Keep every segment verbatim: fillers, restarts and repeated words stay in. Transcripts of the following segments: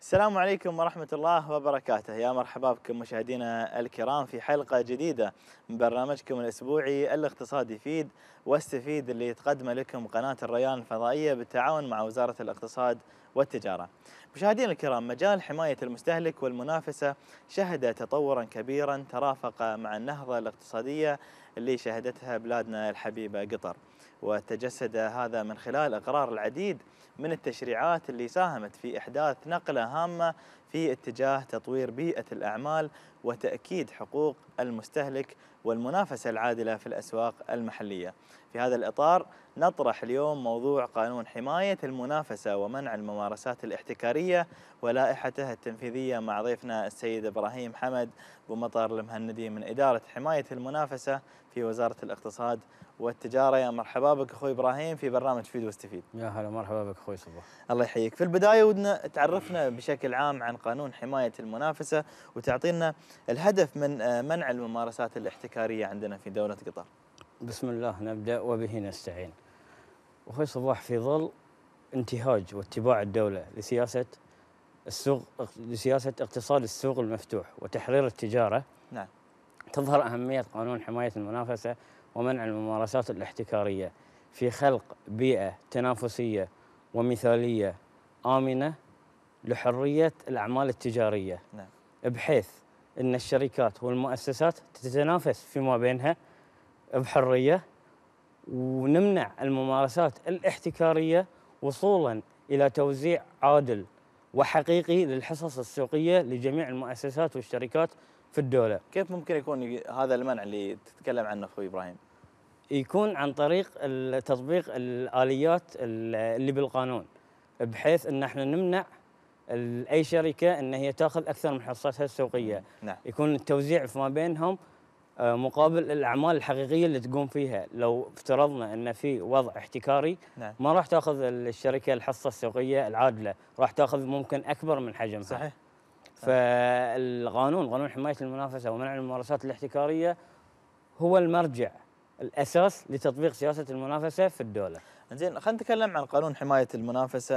السلام عليكم ورحمة الله وبركاته، يا مرحبا بكم مشاهدينا الكرام في حلقة جديدة من برنامجكم الأسبوعي الاقتصادي فيد واستفيد اللي تقدمه لكم قناة الريان الفضائية بالتعاون مع وزارة الاقتصاد والتجارة. مشاهدينا الكرام، مجال حماية المستهلك والمنافسة شهد تطورا كبيرا ترافق مع النهضة الاقتصادية اللي شهدتها بلادنا الحبيبة قطر، وتجسد هذا من خلال إقرار العديد من التشريعات اللي ساهمت في إحداث نقلة هامة في اتجاه تطوير بيئة الأعمال وتأكيد حقوق المستهلك والمنافسة العادلة في الأسواق المحلية. في هذا الإطار نطرح اليوم موضوع قانون حماية المنافسة ومنع الممارسات الاحتكارية ولائحته التنفيذية مع ضيفنا السيد إبراهيم حمد بو مطر المهندي من إدارة حماية المنافسة في وزارة الاقتصاد والتجارة. يا مرحبا بك أخوي إبراهيم في برنامج فيد واستفيد. يا هلا، مرحبا بك أخوي صباح. الله يحييك. في البداية ودنا تعرفنا بشكل عام عن قانون حماية المنافسة وتعطينا الهدف من منع الممارسات الاحتكارية عندنا في دولة قطر. بسم الله نبدأ وبه نستعين. أخوي صباح، في ظل انتهاج واتباع الدولة لسياسة السوق، لسياسة اقتصاد السوق المفتوح وتحرير التجارة، نعم، تظهر أهمية قانون حماية المنافسة ومنع الممارسات الاحتكارية في خلق بيئة تنافسية ومثالية آمنة لحرية الأعمال التجارية، نعم، بحيث أن الشركات والمؤسسات تتنافس فيما بينها بحرية، ونمنع الممارسات الاحتكارية وصولاً إلى توزيع عادل وحقيقي للحصص السوقية لجميع المؤسسات والشركات في الدولة. كيف ممكن يكون هذا المنع اللي تتكلم عنه أخوي إبراهيم؟ يكون عن طريق تطبيق الآليات اللي بالقانون، بحيث أن احنا نمنع أي شركة أن هي تأخذ أكثر من حصتها السوقية. نعم. يكون التوزيع فيما بينهم مقابل الأعمال الحقيقية اللي تقوم فيها. لو افترضنا أن في وضع احتكاري، نعم، ما راح تأخذ الشركة الحصة السوقية العادلة، راح تأخذ ممكن أكبر من حجمها. صحيح. فالقانون، قانون حماية المنافسة ومنع الممارسات الاحتكارية، هو المرجع الأساس لتطبيق سياسة المنافسة في الدولة. زين، خلينا نتكلم عن قانون حماية المنافسة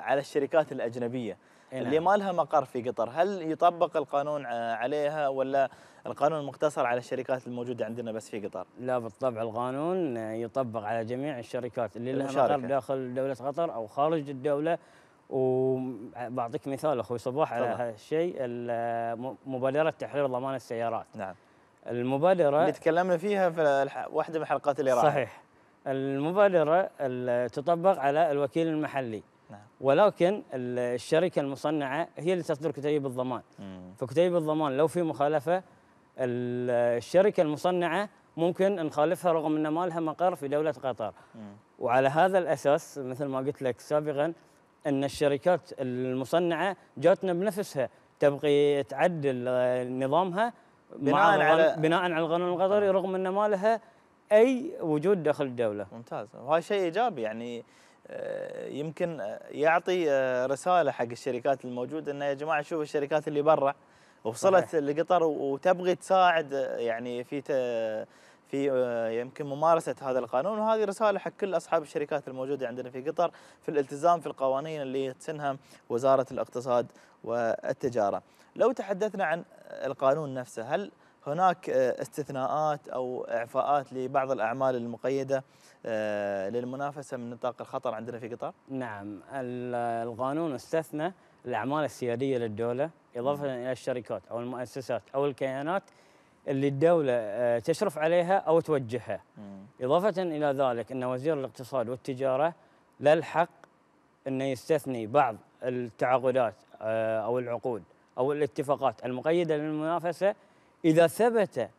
على الشركات الأجنبية، نعم، اللي ما لها مقر في قطر. هل يطبق القانون عليها ولا القانون مقتصر على الشركات الموجودة عندنا بس في قطر؟ لا، بالطبع القانون يطبق على جميع الشركات اللي لها مقر داخل دولة قطر أو خارج الدولة. وبعطيك مثال أخوي صباح على هذا الشيء، مبادرة تحرير ضمان السيارات. نعم. المبادرة اللي تكلمنا فيها في واحدة من الحلقات اللي راحت. صحيح. المبادرة تطبق على الوكيل المحلي، نعم، ولكن الشركة المصنعة هي اللي تصدر كتيب الضمان. مم. فكتيب الضمان لو في مخالفة، الشركة المصنعة ممكن نخالفها رغم أن ما لها مقر في دولة قطر. مم. وعلى هذا الأساس مثل ما قلت لك سابقاً أن الشركات المصنعة جاتنا بنفسها تبغي تعدل نظامها بناء على بناء على القانون القطري، آه. رغم أن ما لها أي وجود داخل الدولة. ممتاز، وهذا شيء إيجابي، يعني يمكن يعطي رسالة حق الشركات الموجودة أن يا جماعة شوفوا الشركات اللي برا وصلت لقطر وتبغي تساعد يعني في في يمكن ممارسة هذا القانون. وهذه رسالة حق كل أصحاب الشركات الموجودة عندنا في قطر في الالتزام في القوانين اللي تسنها وزارة الاقتصاد والتجارة. لو تحدثنا عن القانون نفسه، هل هناك استثناءات أو إعفاءات لبعض الأعمال المقيدة للمنافسة من نطاق الخطر عندنا في قطر؟ نعم، القانون استثنى الأعمال السيادية للدولة إضافة إلى الشركات أو المؤسسات أو الكيانات اللي الدولة تشرف عليها أو توجهها. مم. إضافة إلى ذلك أن وزير الاقتصاد والتجارة له الحق أنه يستثني بعض التعاقدات أو العقود أو الاتفاقات المقيدة للمنافسة إذا ثبت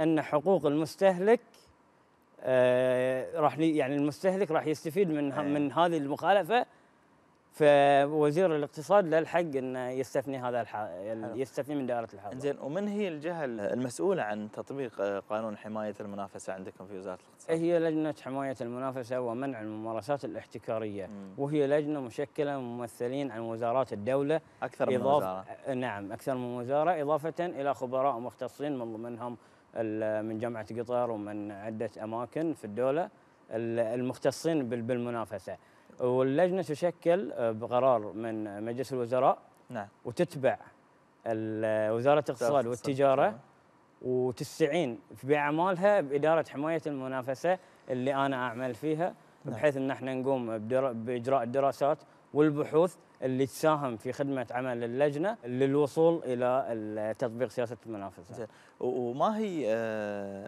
أن حقوق المستهلك راح يعني المستهلك راح يستفيد من من هذه المخالفة، فوزير الاقتصاد له الحق انه يستثني هذا الحق، يستثني من دائره الحظر. انزين، ومن هي الجهه المسؤوله عن تطبيق قانون حمايه المنافسه عندكم في وزاره الاقتصاد؟ هي لجنه حمايه المنافسه ومنع الممارسات الاحتكاريه. مم. وهي لجنه مشكله من ممثلين عن وزارات الدوله، اكثر من وزاره. نعم، اكثر من وزاره، اضافه الى خبراء مختصين من ضمنهم من جامعه قطر ومن عده اماكن في الدوله المختصين بالمنافسه. واللجنه تشكل بقرار من مجلس الوزراء، نعم، وتتبع وزاره الاقتصاد والتجاره وتستعين باعمالها باداره حمايه المنافسه اللي انا اعمل فيها، بحيث ان احنا نقوم باجراء الدراسات والبحوث اللي تساهم في خدمه عمل اللجنه للوصول الى تطبيق سياسه المنافسه. زين، وما هي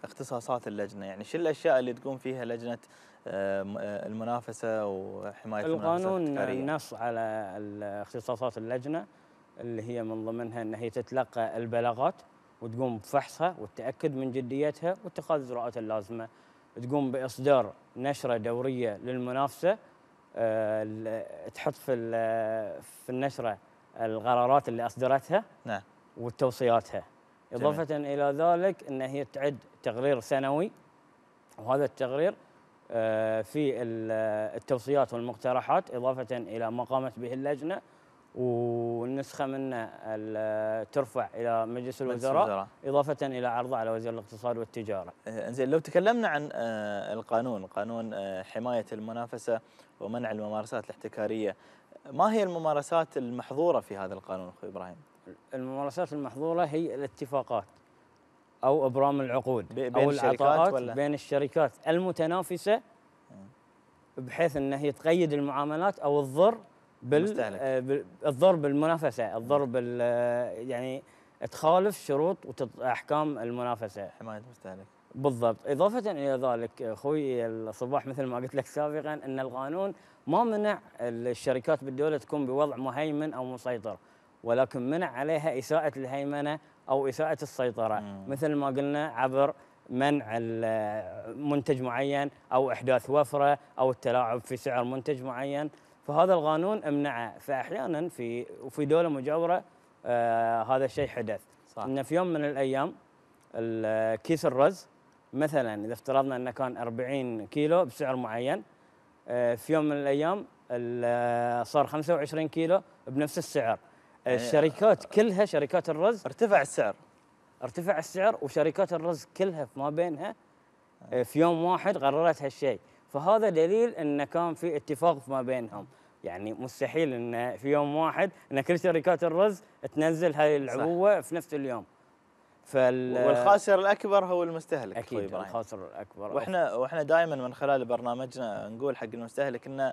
اختصاصات اللجنه؟ يعني شو الاشياء اللي تقوم فيها لجنه المنافسه وحمايه المنافسه؟ القانون نص على اختصاصات اللجنه اللي هي من ضمنها ان هي تتلقى البلاغات وتقوم بفحصها والتاكد من جديتها واتخاذ الاجراءات اللازمه، تقوم باصدار نشره دوريه للمنافسه تحط في في النشره القرارات اللي اصدرتها، نعم، وتوصياتها. اضافه جميل. الى ذلك ان هي تعد تقرير سنوي، وهذا التقرير في التوصيات والمقترحات اضافه الى ما قامت به اللجنه، والنسخه منه ترفع الى مجلس الوزراء اضافه الى عرضه على وزير الاقتصاد والتجاره. انزين، لو تكلمنا عن القانون، قانون حمايه المنافسه ومنع الممارسات الاحتكاريه، ما هي الممارسات المحظوره في هذا القانون اخوي ابراهيم؟ الممارسات المحظوره هي الاتفاقات او ابرام العقود بين او العطاءات بين الشركات المتنافسه، بحيث ان هي تقيد المعاملات او الضر بال الضر بالمنافسه، الضر بال يعني تخالف شروط واحكام المنافسه، حمايه المستهلك بالضبط. اضافه الى ذلك اخوي الصباح، مثل ما قلت لك سابقا ان القانون ما منع الشركات بالدوله تكون بوضع مهيمن او مسيطر، ولكن منع عليها اساءه الهيمنه او اساءه السيطره، مم. مثل ما قلنا عبر منع منتج معين او احداث وفره او التلاعب في سعر منتج معين، فهذا القانون امنعه. فاحيانا في وفي دوله مجاوره آه هذا الشيء حدث، صح. ان في يوم من الايام كيس الرز مثلا اذا افترضنا انه كان أربعين كيلو بسعر معين، آه في يوم من الايام صار خمسة وعشرين كيلو بنفس السعر، يعني الشركات كلها شركات الرز ارتفع السعر ارتفع السعر وشركات الرز كلها فيما بينها آه في يوم واحد قررت هالشيء، فهذا دليل ان كان في اتفاق فيما بينهم. يعني مستحيل ان في يوم واحد ان كل شركات الرز تنزل هاي العبوه في نفس اليوم. فال والخاسر الاكبر هو المستهلك. اكيد الخاسر الاكبر. واحنا واحنا دائما من خلال برنامجنا نقول حق المستهلك ان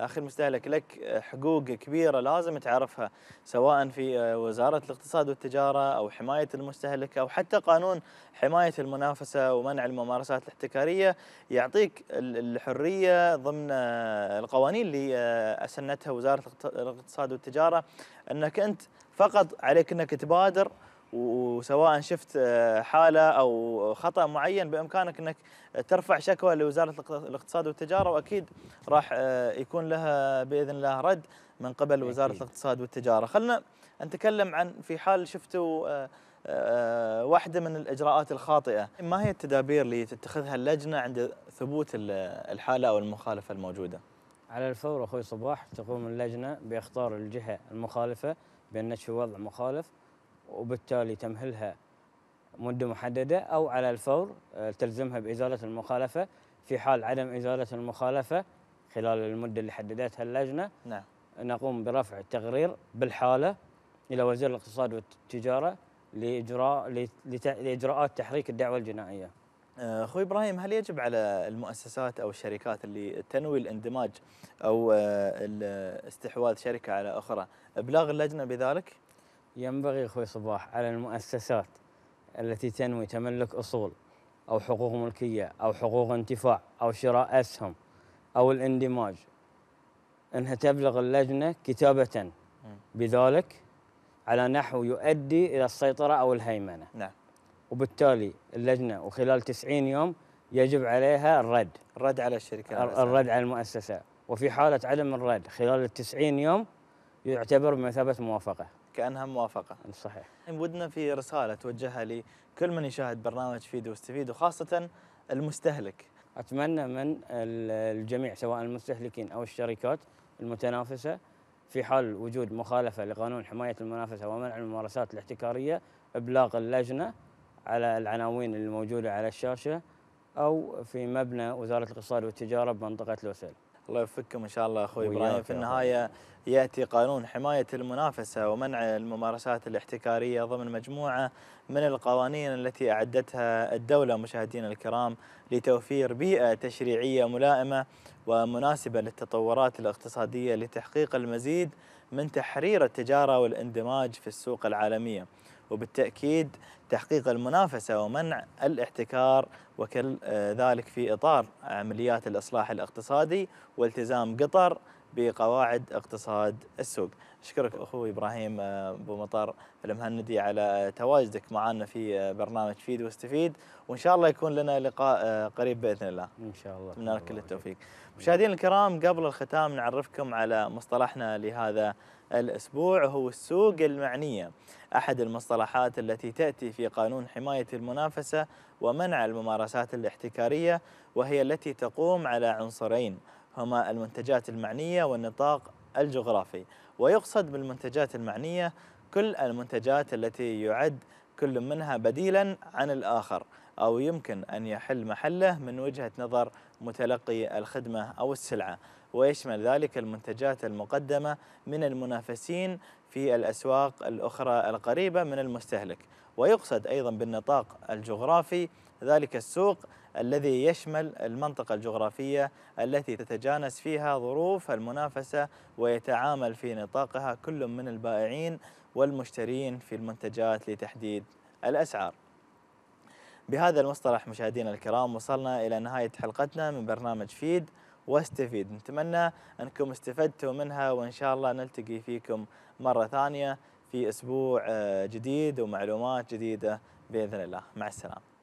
اخي المستهلك لك حقوق كبيره لازم تعرفها، سواء في وزاره الاقتصاد والتجاره او حمايه المستهلك او حتى قانون حمايه المنافسه ومنع الممارسات الاحتكاريه، يعطيك الحريه ضمن القوانين اللي اسنتها وزاره الاقتصاد والتجاره انك انت فقط عليك انك تبادر، وسواء شفت حاله او خطا معين بامكانك انك ترفع شكوى لوزاره الاقتصاد والتجاره، واكيد راح يكون لها باذن الله رد من قبل وزاره الاقتصاد والتجاره. خلنا نتكلم عن في حال شفتوا واحده من الاجراءات الخاطئه، ما هي التدابير اللي تتخذها اللجنه عند ثبوت الحاله او المخالفه الموجوده؟ على الفور اخوي صباح، تقوم اللجنه باخطار الجهه المخالفه بان في وضع مخالف، وبالتالي تمهلها مدة محددة أو على الفور تلزمها بإزالة المخالفة. في حال عدم إزالة المخالفة خلال المدة اللي حددتها اللجنة، نعم، نقوم برفع التقرير بالحالة إلى وزير الاقتصاد والتجارة لإجراء لإجراءات تحريك الدعوة الجنائية. أخوي إبراهيم، هل يجب على المؤسسات أو الشركات اللي تنوي الاندماج أو استحواذ شركة على أخرى إبلاغ اللجنة بذلك؟ ينبغي أخوي صباح على المؤسسات التي تنوي تملك أصول أو حقوق ملكية أو حقوق انتفاع أو شراء أسهم أو الاندماج أنها تبلغ اللجنة كتابة بذلك على نحو يؤدي إلى السيطرة أو الهيمنة، نعم، وبالتالي اللجنة وخلال تسعين يوم يجب عليها الرد الرد على الشركة، الرد على المؤسسة. وفي حالة عدم الرد خلال التسعين يوم يعتبر بمثابة موافقة، كأنها موافقة. صحيح. ودنا في رسالة توجهها لكل من يشاهد برنامج فيد واستفيد وخاصة المستهلك. أتمنى من الجميع سواء المستهلكين أو الشركات المتنافسة في حال وجود مخالفة لقانون حماية المنافسة ومنع الممارسات الاحتكارية إبلاغ اللجنة على العناوين الموجودة على الشاشة أو في مبنى وزارة الاقتصاد والتجارة بمنطقة لوسيل. الله يوفقكم ان شاء الله اخوي ابراهيم. في النهايه ياتي قانون حمايه المنافسه ومنع الممارسات الاحتكاريه ضمن مجموعه من القوانين التي اعدتها الدوله مشاهدينا الكرام لتوفير بيئه تشريعيه ملائمه ومناسبه للتطورات الاقتصاديه لتحقيق المزيد من تحرير التجاره والاندماج في السوق العالميه، وبالتاكيد تحقيق المنافسه ومنع الاحتكار، وكل ذلك في اطار عمليات الاصلاح الاقتصادي والتزام قطر بقواعد اقتصاد السوق. اشكرك اخوي ابراهيم بو مطر المهندي على تواجدك معنا في برنامج فيد واستفيد، وان شاء الله يكون لنا لقاء قريب باذن الله. ان شاء الله. نتمنى لك كل التوفيق. مشاهدينا الكرام، قبل الختام نعرفكم على مصطلحنا لهذا الاسبوع، هو السوق المعنيه، احد المصطلحات التي تاتي في قانون حمايه المنافسه ومنع الممارسات الاحتكاريه، وهي التي تقوم على عنصرين هما المنتجات المعنية والنطاق الجغرافي. ويقصد بالمنتجات المعنية كل المنتجات التي يعد كل منها بديلا عن الآخر أو يمكن أن يحل محله من وجهة نظر متلقي الخدمة أو السلعة، ويشمل ذلك المنتجات المقدمة من المنافسين في الأسواق الأخرى القريبة من المستهلك. ويقصد أيضا بالنطاق الجغرافي ذلك السوق الذي يشمل المنطقة الجغرافية التي تتجانس فيها ظروف المنافسة ويتعامل في نطاقها كل من البائعين والمشترين في المنتجات لتحديد الأسعار. بهذا المصطلح مشاهدينا الكرام وصلنا إلى نهاية حلقتنا من برنامج فيد واستفيد، نتمنى أنكم استفدتوا منها، وإن شاء الله نلتقي فيكم مرة ثانية في أسبوع جديد ومعلومات جديدة بإذن الله. مع السلامة.